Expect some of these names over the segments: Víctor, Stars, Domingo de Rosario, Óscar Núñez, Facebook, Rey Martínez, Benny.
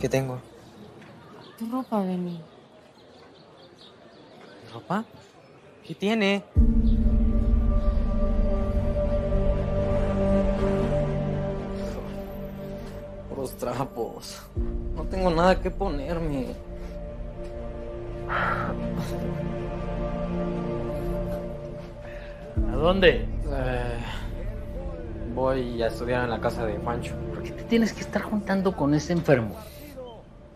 ¿Qué tengo? Tu ropa, Benny. ¿Mi ropa? ¿Qué tiene? Puros trapos. No tengo nada que ponerme. ¿A dónde? Voy a estudiar en la casa de Juancho. ¿Por qué te tienes que estar juntando con ese enfermo?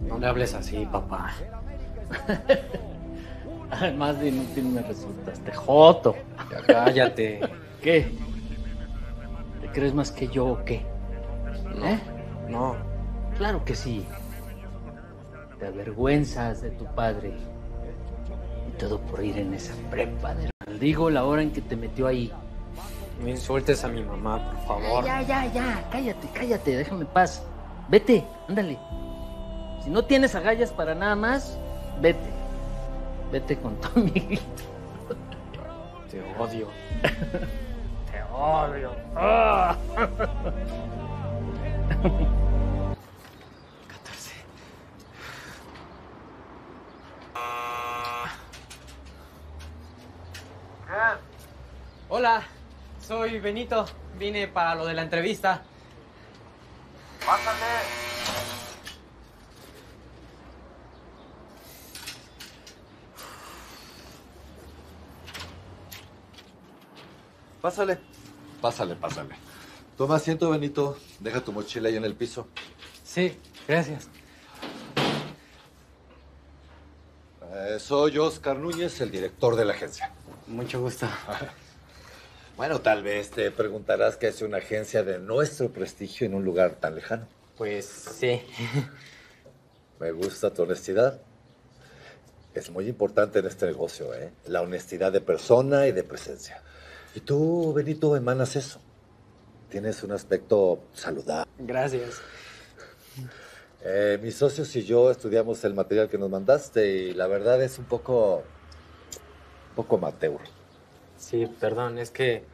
No le hables así, papá. Además de inútil me resultaste, joto. Ya cállate. ¿Qué? ¿Te crees más que yo o qué? No, no. Claro que sí. Te avergüenzas de tu padre. Y todo por ir en esa prepa de... Digo la hora en que te metió ahí. No insultes a mi mamá, por favor. Ya. Cállate. Déjame en paz. Vete, ándale. Si no tienes agallas para nada más, vete. Vete con tu amiguito. Te odio. Te odio. ¡Oh! 14. Hola, soy Benito. Vine para lo de la entrevista. Pásate. Pásale. Toma asiento, Benito. Deja tu mochila ahí en el piso. Sí, gracias. Soy Óscar Núñez, el director de la agencia. Mucho gusto. Bueno, tal vez te preguntarás qué hace una agencia de nuestro prestigio en un lugar tan lejano. Pues sí. Me gusta tu honestidad. Es muy importante en este negocio, ¿eh? La honestidad de persona y de presencia. Y tú, Benito, emanas eso. Tienes un aspecto saludable. Gracias. Mis socios y yo estudiamos el material que nos mandaste y la verdad es un poco amateur. Sí, perdón, es que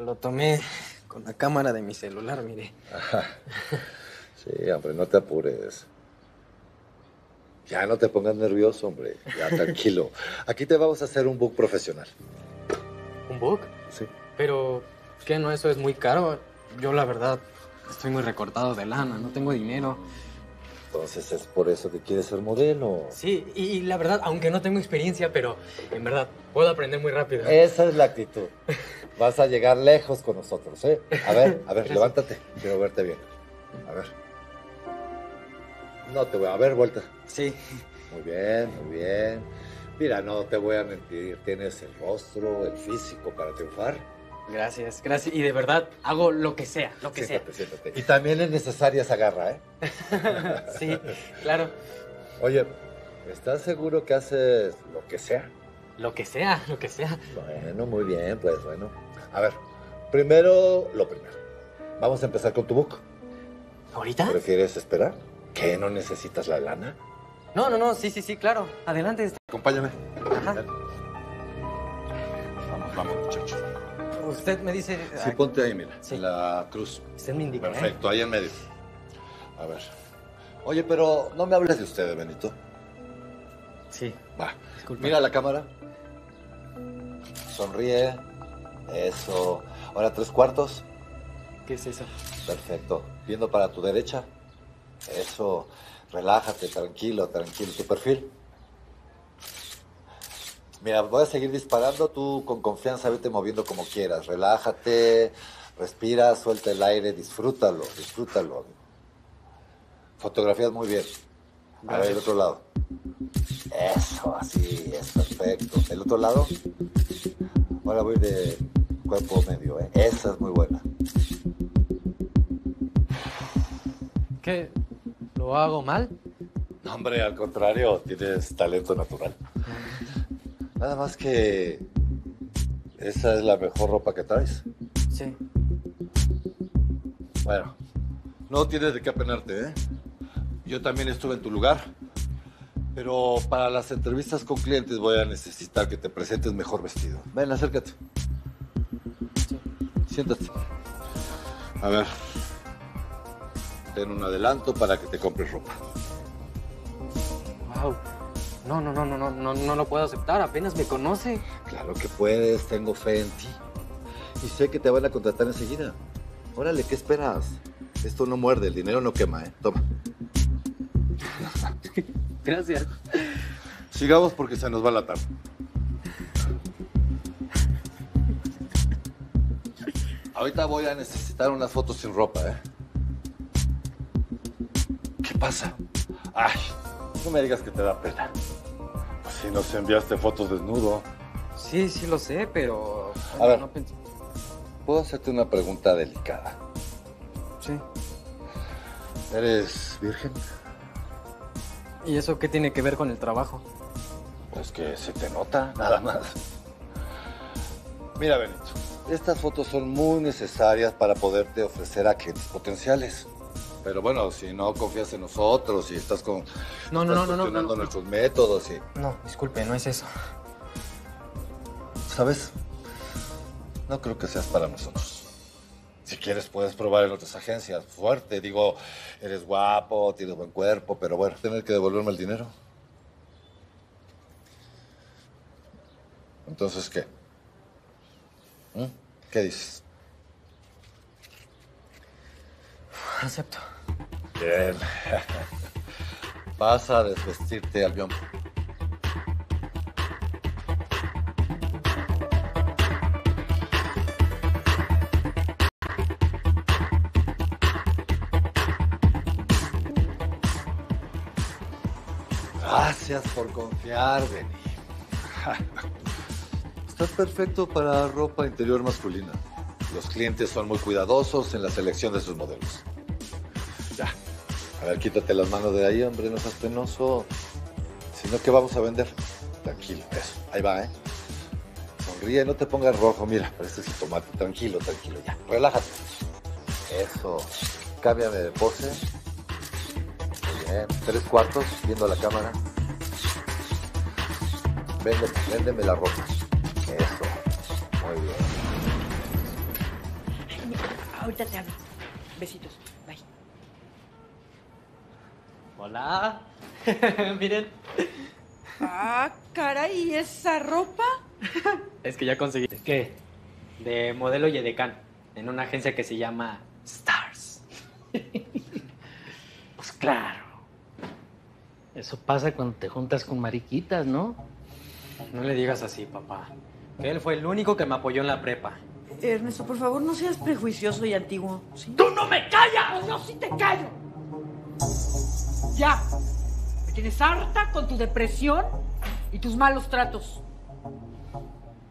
lo tomé con la cámara de mi celular, mire. Ajá. Sí, hombre, no te apures. Ya no te pongas nervioso, hombre. Ya, tranquilo. Aquí te vamos a hacer un book profesional. ¿Un book? Sí. Pero, ¿qué no? Eso es muy caro. Yo, la verdad, estoy muy recortado de lana. No tengo dinero. Entonces, ¿es por eso que quieres ser modelo? Sí, y la verdad, aunque no tengo experiencia, pero en verdad, puedo aprender muy rápido. Esa es la actitud. Vas a llegar lejos con nosotros, ¿eh? A ver, levántate. Quiero verte bien. A ver. No te voy a ver, vuelta. Sí. Muy bien. Mira, no te voy a mentir, tienes el rostro, el físico para triunfar. Gracias. Y de verdad, hago lo que sea, Siéntate. Y también es necesaria esa garra, ¿eh? Sí, claro. Oye, ¿estás seguro que haces lo que sea? Lo que sea. Bueno, muy bien, pues, bueno. A ver, lo primero. Vamos a empezar con tu book. ¿Ahorita? ¿Prefieres esperar? ¿Qué, no necesitas la lana? No, sí, claro. Adelante. Acompáñame. Ajá. Vamos, muchachos. Usted me dice... Sí, ponte ahí, mira, sí. La cruz. Usted me indica. Perfecto, ahí en medio. A ver. Oye, pero no me hables de usted, Benito. Sí. Va. Disculpa. Mira la cámara. Sonríe. Eso. Ahora 3/4. ¿Qué es eso? Perfecto. Viendo para tu derecha. Eso. Relájate, tranquilo, tu perfil. Mira, voy a seguir disparando, tú con confianza, vete moviendo como quieras. Relájate, respira, suelta el aire, disfrútalo. Fotografías muy bien. A ver, el otro lado. Eso, así, es perfecto. El otro lado. Ahora voy de cuerpo medio, ¿eh? Esa es muy buena. ¿Qué? ¿Lo hago mal? No, hombre, al contrario, tienes talento natural. Nada más que esa es la mejor ropa que traes. Sí. Bueno, no tienes de qué apenarte, ¿eh? Yo también estuve en tu lugar, pero para las entrevistas con clientes voy a necesitar que te presentes mejor vestido. Ven, acércate. Sí. Siéntate. A ver. Ten un adelanto para que te compres ropa. Wow. No lo puedo aceptar, apenas me conoce. Claro que puedes, tengo fe en ti. Y sé que te van a contratar enseguida. Órale, ¿qué esperas? Esto no muerde, el dinero no quema, ¿eh? Toma. Gracias. Sigamos porque se nos va la tarde. Ahorita voy a necesitar unas fotos sin ropa, ¿eh? ¿Qué pasa? Ay, no me digas que te da pena. Pues si nos enviaste fotos desnudo. Sí, sí lo sé, pero... A ver, no pensé... ¿Puedo hacerte una pregunta delicada? Sí. ¿Eres virgen? ¿Y eso qué tiene que ver con el trabajo? Pues que se te nota, nada más. Mira, Benito, estas fotos son muy necesarias para poderte ofrecer a clientes potenciales. Pero bueno, si no confías en nosotros y estás con... No, nuestros métodos y... No, disculpe, no es eso. ¿Sabes? No creo que seas para nosotros. Si quieres, puedes probar en otras agencias. Fuerte, digo, eres guapo, tienes buen cuerpo, pero bueno, tener que devolverme el dinero. Entonces, ¿qué? ¿Qué dices? Acepto. Bien. Vas a desvestirte al guión. Gracias por confiar, Benny. Estás perfecto para ropa interior masculina. Los clientes son muy cuidadosos en la selección de sus modelos. Ya. A ver, quítate las manos de ahí, hombre, no seas penoso. Si no, ¿qué vamos a vender? Tranquilo, eso. Ahí va, ¿eh? Sonríe, no te pongas rojo. Mira, pareces el tomate. Tranquilo, tranquilo, ya. Relájate. Eso. Cámbiame de pose. Muy bien. 3/4, viendo la cámara. Véndeme la ropa. Eso. Muy bien. Ahorita te hablo. Besitos. Bye. Hola. Miren. Ah, caray, ¿y esa ropa? Es que ya conseguí. ¿Qué? De modelo y edecán. En una agencia que se llama Stars. Pues claro. Eso pasa cuando te juntas con mariquitas, ¿no? No le digas así, papá. Que él fue el único que me apoyó en la prepa. Ernesto, por favor, no seas prejuicioso y antiguo. ¿Sí? ¡Tú no me callas! ¡O yo sí te callo! ¡Ya! Me tienes harta con tu depresión y tus malos tratos.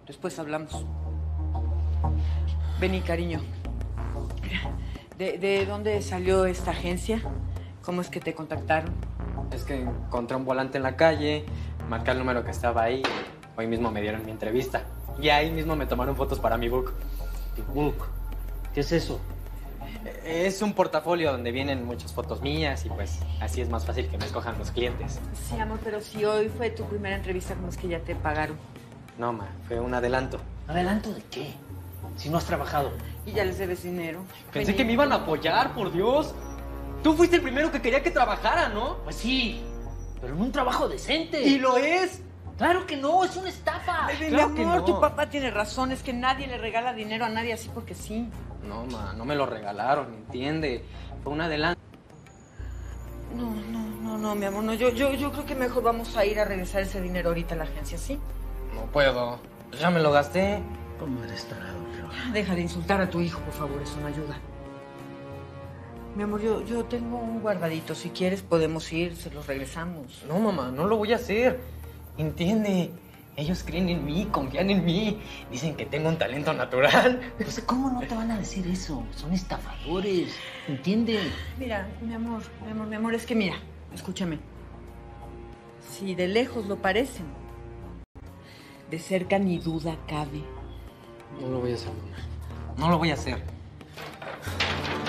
Después hablamos. Benny, cariño. ¿De dónde salió esta agencia? ¿Cómo es que te contactaron? Es que encontré un volante en la calle... Marqué el número que estaba ahí. Hoy mismo me dieron mi entrevista. Y ahí mismo me tomaron fotos para mi book. ¿Tu book? ¿Qué es eso? Es un portafolio donde vienen muchas fotos mías y pues así es más fácil que me escojan los clientes. Sí, amor, pero si hoy fue tu primera entrevista, ¿cómo es que ya te pagaron? No, ma, fue un adelanto. ¿Adelanto de qué? Si no has trabajado. Y ya les debes dinero. Pensé que me iban a apoyar, por Dios. Tú fuiste el primero que quería que trabajara, ¿no? Pues sí. Pero en un trabajo decente. ¿Y lo es? ¡Claro que no! ¡Es una estafa! Claro que no. Tu papá tiene razón. Es que nadie le regala dinero a nadie así porque sí. No, ma, no me lo regalaron, ¿entiende? Fue un adelanto. No, mi amor, no. Yo creo que mejor vamos a ir a regresar ese dinero ahorita a la agencia, ¿sí? No puedo. Ya me lo gasté. ¿Cómo eres tarado, bro? Deja de insultar a tu hijo, por favor. Eso no ayuda. Mi amor, yo tengo un guardadito. Si quieres, podemos ir, se los regresamos. No, mamá, no lo voy a hacer. Entiende, ellos creen en mí, confían en mí. Dicen que tengo un talento natural. Pues, ¿cómo no te van a decir eso? Son estafadores, ¿entiende? Mira, mi amor, es que mira, escúchame. Si de lejos lo parecen, de cerca ni duda cabe. No lo voy a hacer, mamá. No lo voy a hacer.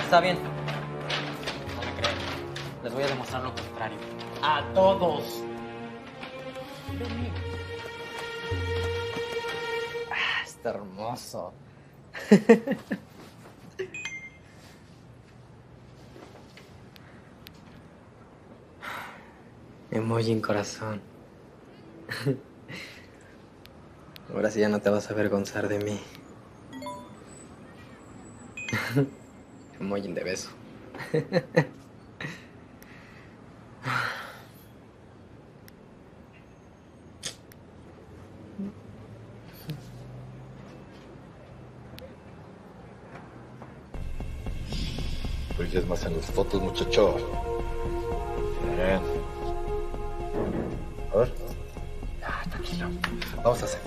Está bien. Les voy a demostrar lo contrario. ¡A todos! Benny. Ah, está hermoso. Emoji en corazón. Ahora sí ya no te vas a avergonzar de mí. Emoji de beso. Brillas más en las fotos, muchacho. Bien. A ver. Ah, tranquilo. Vamos a hacer.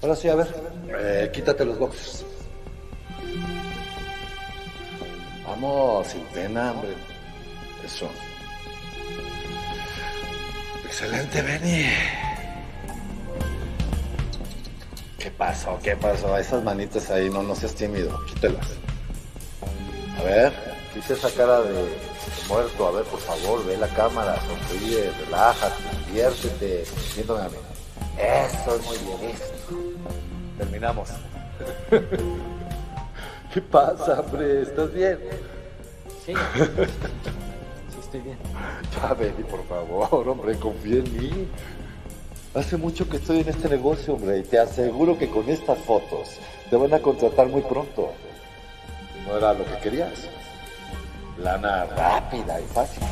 Ahora sí, a ver. Quítate los boxers. Vamos, sin pena, hombre. Eso. Excelente, Benny. ¿Qué pasó? ¿Qué pasó? Esas manitas ahí, no seas tímido. Quítelas. A ver, quita esa cara de muerto. A ver, por favor, ve la cámara, sonríe, relájate, diviértete. Miéntame a mí. Eso es muy bien, esto. Terminamos. ¿Qué pasa, hombre? ¿Estás bien? Sí. Sí, estoy bien. Ya, Benny, por favor, hombre, confía en mí. Hace mucho que estoy en este negocio, hombre, y te aseguro que con estas fotos te van a contratar muy pronto. No era lo que querías. Lana rápida y fácil.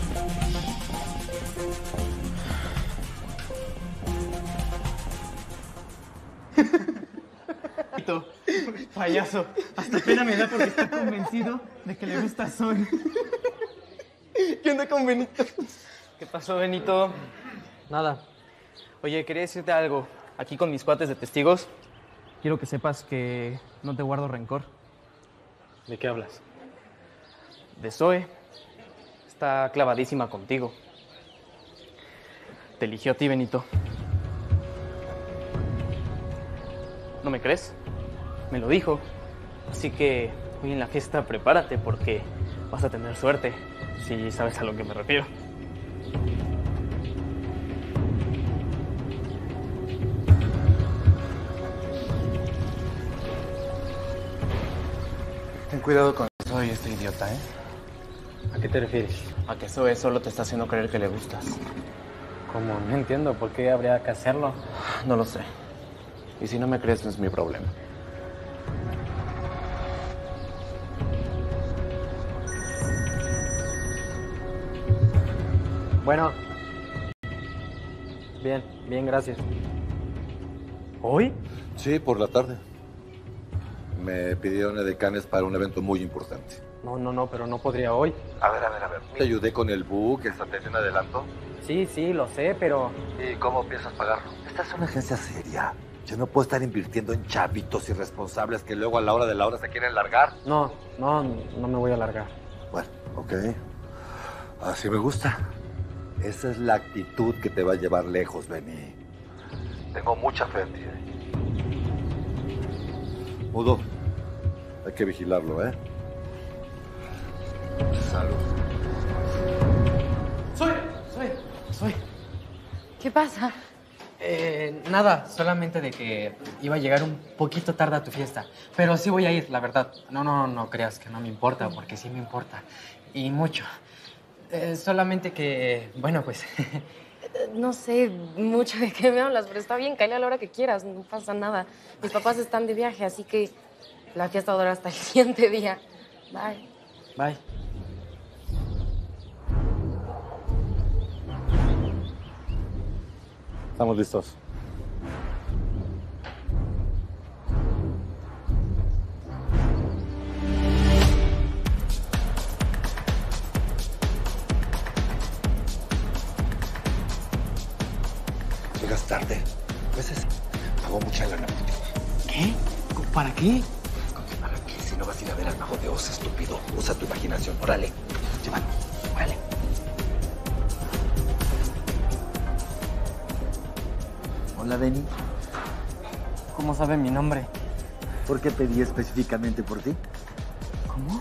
Payaso, hasta pena me da porque está convencido de que le gusta Sol. ¿Qué onda con Benito? ¿Qué pasó, Benito? Nada. Oye, quería decirte algo. Aquí con mis cuates de testigos, quiero que sepas que no te guardo rencor. ¿De qué hablas? De Zoe. Está clavadísima contigo. Te eligió a ti, Benito. ¿No me crees? Me lo dijo. Así que hoy en la fiesta prepárate porque vas a tener suerte, si sabes a lo que me refiero. Ten cuidado con Zoe y este idiota, ¿eh? ¿A qué te refieres? A que Zoe solo te está haciendo creer que le gustas. ¿Cómo? No entiendo. ¿Por qué habría que hacerlo? No lo sé. Y si no me crees, no es mi problema. Bueno. Bien, bien, gracias. ¿Hoy? Sí, por la tarde. Me pidieron edecanes para un evento muy importante. No, pero no podría hoy. A ver. ¿Te ayudé con el book, el satélite en adelanto? Sí, lo sé, pero... ¿Y cómo piensas pagarlo? Esta es una agencia seria. Yo no puedo estar invirtiendo en chavitos irresponsables que luego a la hora de la hora se quieren largar. No me voy a largar. Bueno, ok. Así me gusta. Esa es la actitud que te va a llevar lejos, Benny. Tengo mucha fe en ti. Mudo, hay que vigilarlo, ¿eh? Salud. Soy. ¿Qué pasa? Nada, solamente de que iba a llegar un poquito tarde a tu fiesta. Pero sí voy a ir, la verdad. No creas que no me importa, porque sí me importa. Y mucho. Solamente que, bueno, pues... No sé mucho de qué me hablas, pero está bien, cállate a la hora que quieras, no pasa nada. Mis papás están de viaje, así que la fiesta dura hasta el siguiente día. Bye. Bye. Estamos listos. Llegas tarde. A veces pagó mucha lana por ti. ¿Qué? ¿Para qué? ¿Para qué? Si no vas a ir a ver al mago de Oz, estúpido. Usa tu imaginación. Órale. Llévalo. Órale. Hola, Benny. ¿Cómo sabe mi nombre? ¿Por qué pedí específicamente por ti? ¿Cómo?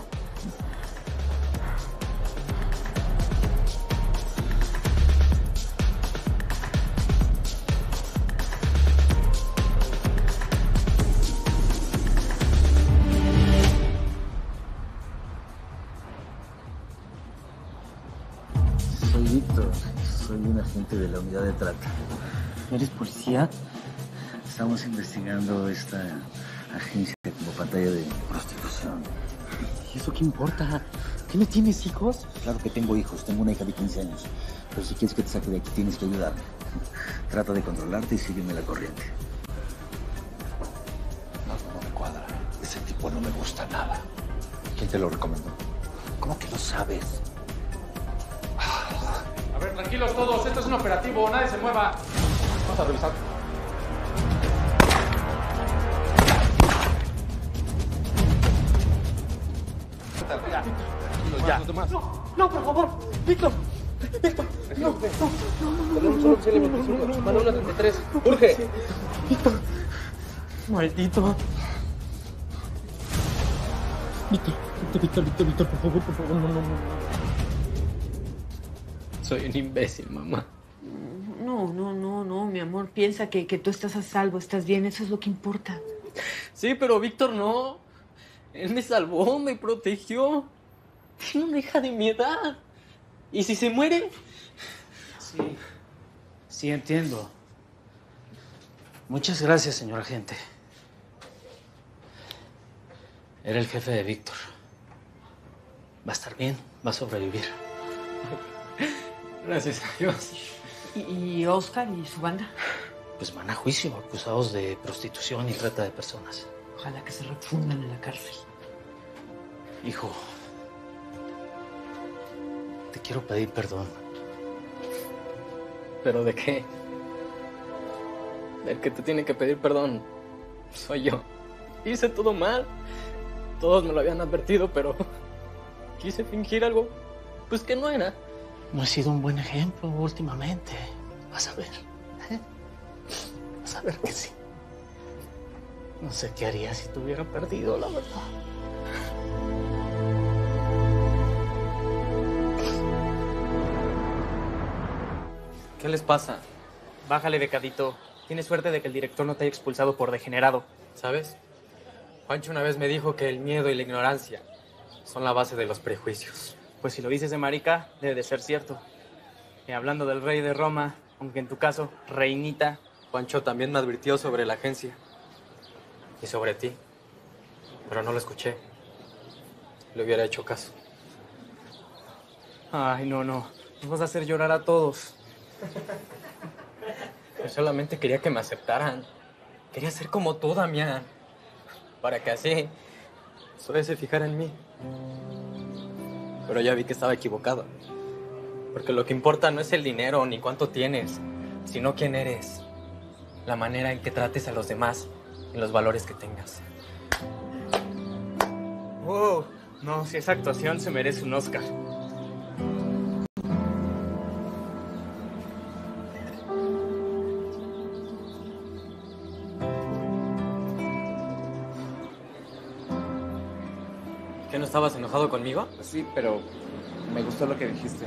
Soy Víctor, soy un agente de la unidad de trata. ¿Eres policía? Estamos investigando esta agencia como pantalla de prostitución. ¿Y eso qué importa? ¿Qué no tienes hijos? Claro que tengo hijos, tengo una hija de 15 años. Pero si quieres que te saque de aquí, tienes que ayudarme. Trata de controlarte y sígueme la corriente. No me cuadra, ese tipo no me gusta nada. ¿Quién te lo recomendó? ¿Cómo que lo sabes? A ver, tranquilos todos, esto es un operativo, nadie se mueva. Vamos a revisar. No, por favor, Víctor. Víctor, no. Tenemos solo 11 elementos, Manuela 33. Urge. Sí. Víctor. Maldito. Víctor, por favor, no. Soy un imbécil, mamá. No, mi amor. Piensa que tú estás a salvo, estás bien. Eso es lo que importa. Sí, pero Víctor no. Él me salvó, me protegió. Tiene una hija de mi edad. ¿Y si se muere? Sí, entiendo. Muchas gracias, señor agente. Era el jefe de Víctor. Va a estar bien, va a sobrevivir. Gracias a Dios. ¿Y Óscar y su banda? Pues van a juicio, acusados de prostitución y trata de personas. Ojalá que se refundan en la cárcel. Hijo, te quiero pedir perdón. ¿Pero de qué? Del que te tiene que pedir perdón soy yo. Hice todo mal. Todos me lo habían advertido, pero quise fingir algo pues que no era. No he sido un buen ejemplo últimamente. Vas a ver. Vas a ver que sí. No sé qué haría si te hubiera perdido, la verdad. ¿Qué les pasa? Bájale, becadito. Tienes suerte de que el director no te haya expulsado por degenerado. ¿Sabes? Juancho una vez me dijo que el miedo y la ignorancia son la base de los prejuicios. Pues si lo dices de marica, debe de ser cierto. Y hablando del rey de Roma, aunque en tu caso, reinita, Juancho también me advirtió sobre la agencia. Y sobre ti. Pero no lo escuché. Le hubiera hecho caso. Ay, no. Nos vas a hacer llorar a todos. Yo solamente quería que me aceptaran. Quería ser como tú, Damián. Para que así solo se fijara en mí. Pero ya vi que estaba equivocado. Porque lo que importa no es el dinero ni cuánto tienes, sino quién eres. La manera en que trates a los demás y los valores que tengas. ¡Wow! No, si esa actuación se merece un Óscar. ¿No estabas enojado conmigo? Sí, pero me gustó lo que dijiste.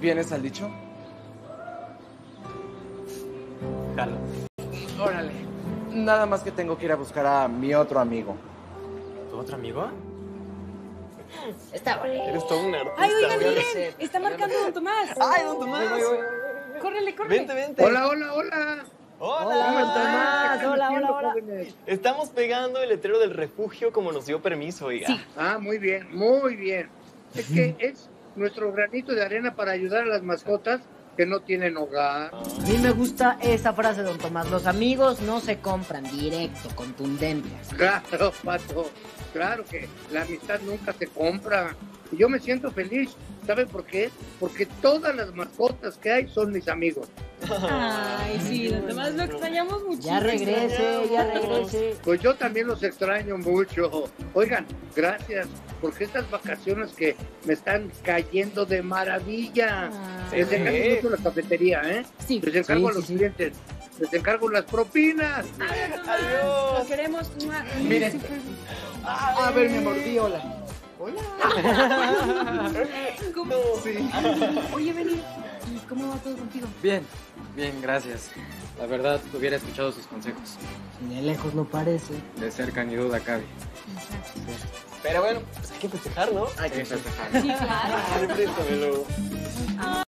¿Vienes al dicho? Jalo. Órale. Nada más que tengo que ir a buscar a mi otro amigo. ¿Tu otro amigo? Está bonito. Eres todo un artista. Ay, oigan, miren. Está marcando Don Tomás. ¡Ay, Don Tomás! Voy. Córrele. Vente. Hola. Hola, hola. Estamos pegando el letrero del refugio como nos dio permiso, oiga. Sí. Ah, muy bien. Es que es nuestro granito de arena para ayudar a las mascotas que no tienen hogar. A mí me gusta esa frase, Don Tomás. Los amigos no se compran, directo, contundente. Claro, Pato. Claro que la amistad nunca se compra. Y yo me siento feliz. ¿Saben por qué? Porque todas las mascotas que hay son mis amigos. Ay, sí, Don Tomás, lo extrañamos muchísimo. Ya regrese. Pues yo también los extraño mucho. Oigan, gracias, porque estas vacaciones que me están cayendo de maravilla. Les encargo mucho la cafetería, ¿eh? Sí. Les encargo a los clientes. Les encargo las propinas. Adiós. Nos queremos. Miren. A ver, mi amor, di hola. Hola. ¿Cómo? No, sí. Oye, Benny, ¿y cómo va todo contigo? Bien, bien, gracias. La verdad, hubiera escuchado sus consejos. De lejos no parece. De cerca ni duda cabe. Exacto. Pero bueno, pues hay que festejar, ¿no? Hay que festejar. Sí, claro. Préstamelo.